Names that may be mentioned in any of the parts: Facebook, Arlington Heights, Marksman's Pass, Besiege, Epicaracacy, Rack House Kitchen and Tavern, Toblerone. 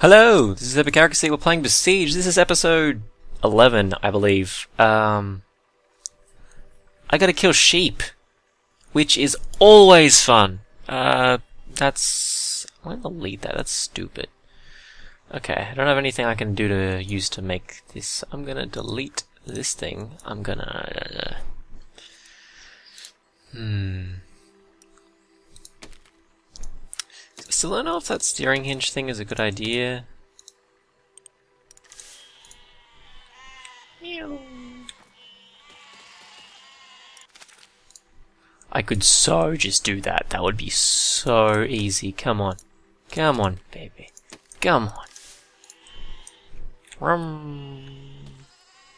Hello, this is Epicaracacy, we're playing Besiege. This is episode 11, I believe. I gotta kill sheep, which is always fun. I'm gonna leave that, that's stupid. Okay, I don't have anything I can do to use to make this. I'm gonna delete this thing. I'm gonna... Still don't know if that steering hinge thing is a good idea. I could so just do that. That would be so easy. Come on. Come on, baby. Come on. Rum.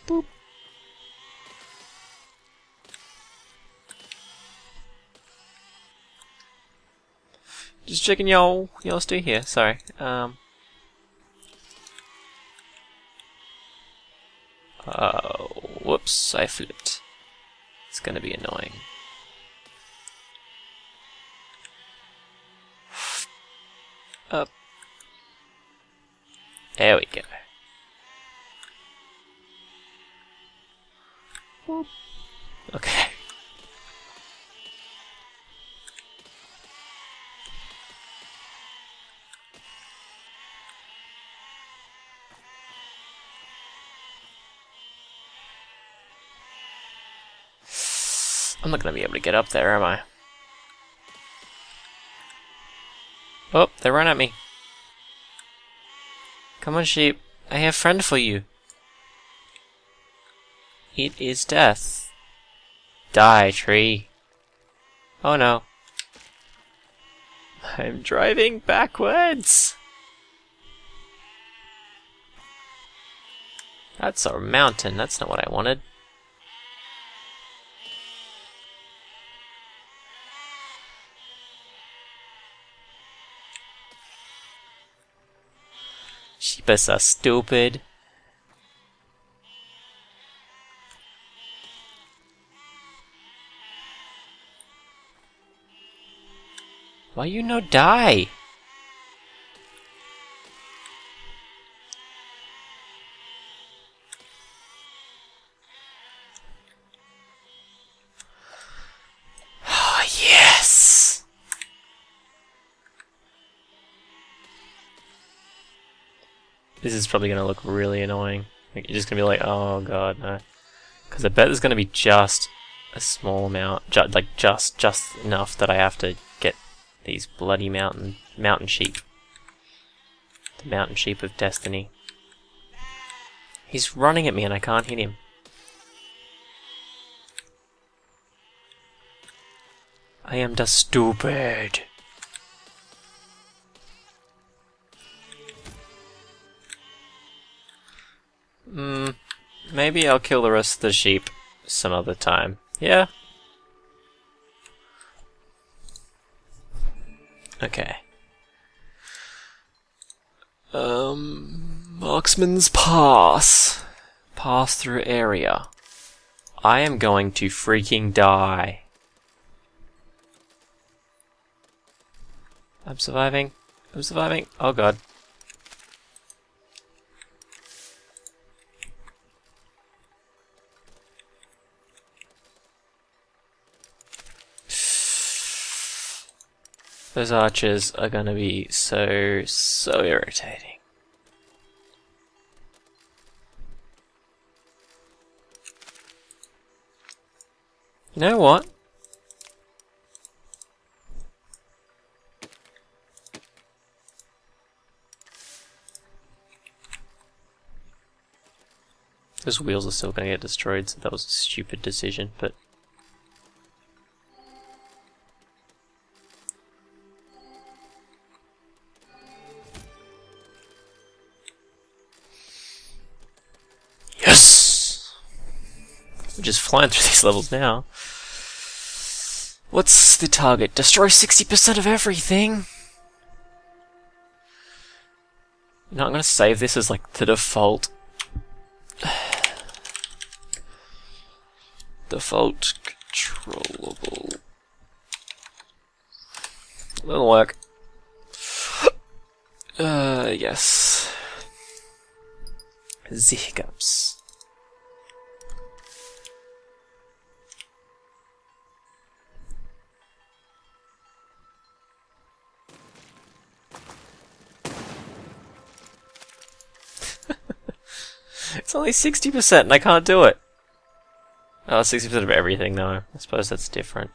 Boop. Just checking y'all still here, sorry. Oh, whoops, I flipped. It's gonna be annoying. Up. There we go. Boop. Okay. I'm not going to be able to get up there, am I? Oh, they run at me. Come on, sheep. I have a friend for you. It is death. Die, tree. Oh no. I'm driving backwards. That's a mountain. That's not what I wanted. Sheepers are stupid. Why you no die? Oh, yes. This is probably going to look really annoying. Like, you're just going to be like, oh god, no. Because I bet there's going to be just a small amount, just enough that I have to get these bloody mountain sheep. The mountain sheep of destiny. He's running at me and I can't hit him. I am just stupid. Maybe I'll kill the rest of the sheep some other time. Yeah? Okay. Marksman's Pass. Pass through area. I am going to freaking die. I'm surviving. I'm surviving. Oh god. Those archers are gonna be so irritating. You know what? Those wheels are still gonna get destroyed, so that was a stupid decision, but... We're just flying through these levels now. What's the target? Destroy 60% of everything? No, I'm gonna save this as like the default. Default controllable. That'll work. Yes. the hiccups. It's only 60% and I can't do it. Oh, 60% of everything though. I suppose that's different.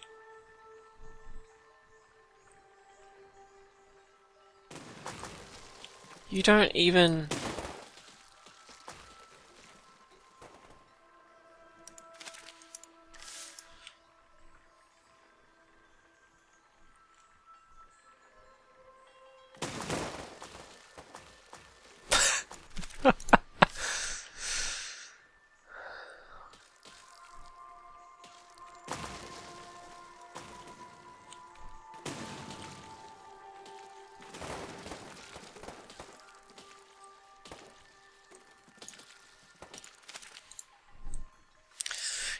You don't even...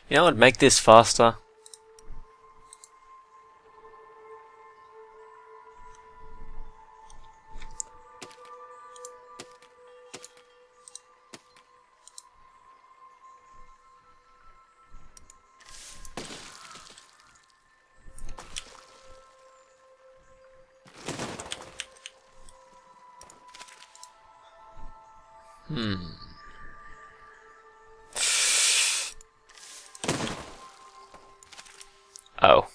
You know what would make this faster? Oh.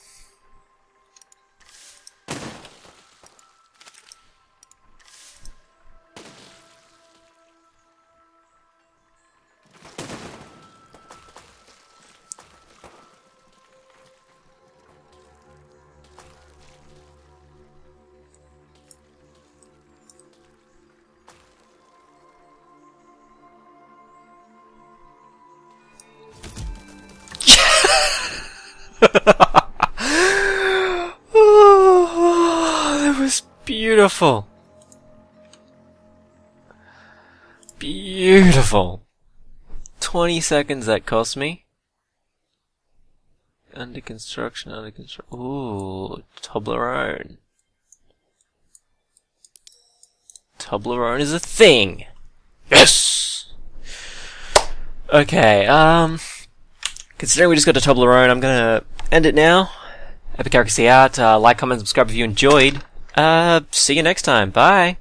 Beautiful. Beautiful. 20 seconds that cost me. Under construction, under construction. Ooh, Toblerone. Toblerone is a thing. Yes! Okay, considering we just got to Toblerone, I'm gonna end it now. Epicaracacy out. Like, comment, subscribe if you enjoyed. See you next time. Bye.